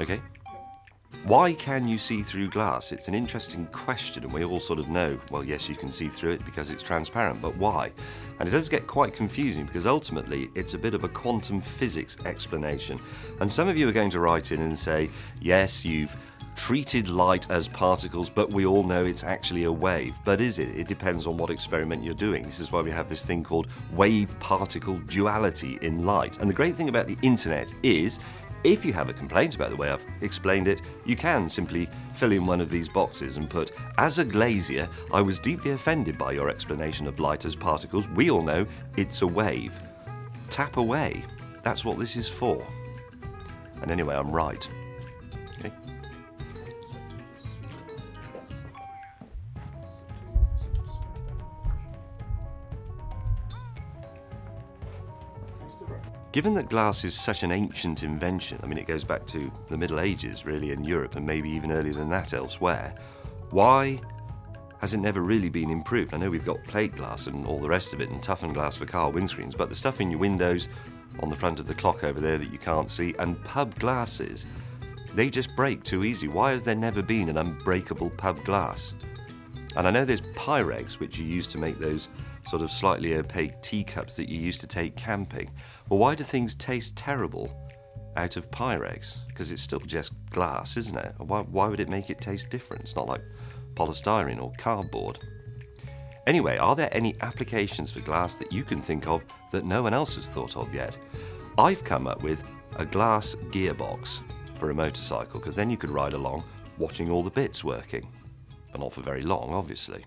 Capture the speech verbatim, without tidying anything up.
Okay. Why can you see through glass? It's an interesting question, and we all sort of know, well, yes, you can see through it because it's transparent, but why? And it does get quite confusing because ultimately it's a bit of a quantum physics explanation. And some of you are going to write in and say, yes, you've treated light as particles, but we all know it's actually a wave. But is it? It depends on what experiment you're doing. This is why we have this thing called wave-particle duality in light. And the great thing about the internet is, if you have a complaint about the way I've explained it, you can simply fill in one of these boxes and put, as a glazier, I was deeply offended by your explanation of light as particles. We all know it's a wave. Tap away. That's what this is for. And anyway, I'm right. Okay. Given that glass is such an ancient invention, I mean, it goes back to the Middle Ages, really, in Europe, and maybe even earlier than that elsewhere, why has it never really been improved? I know we've got plate glass and all the rest of it, and toughened glass for car windscreens, but the stuff in your windows, on the front of the clock over there that you can't see, and pub glasses, they just break too easy. Why has there never been an unbreakable pub glass? And I know there's Pyrex, which you use to make those sort of slightly opaque teacups that you used to take camping. Well, why do things taste terrible out of Pyrex? Because it's still just glass, isn't it? Why, why would it make it taste different? It's not like polystyrene or cardboard. Anyway, are there any applications for glass that you can think of that no one else has thought of yet? I've come up with a glass gearbox for a motorcycle, because then you could ride along watching all the bits working. But not for very long, obviously.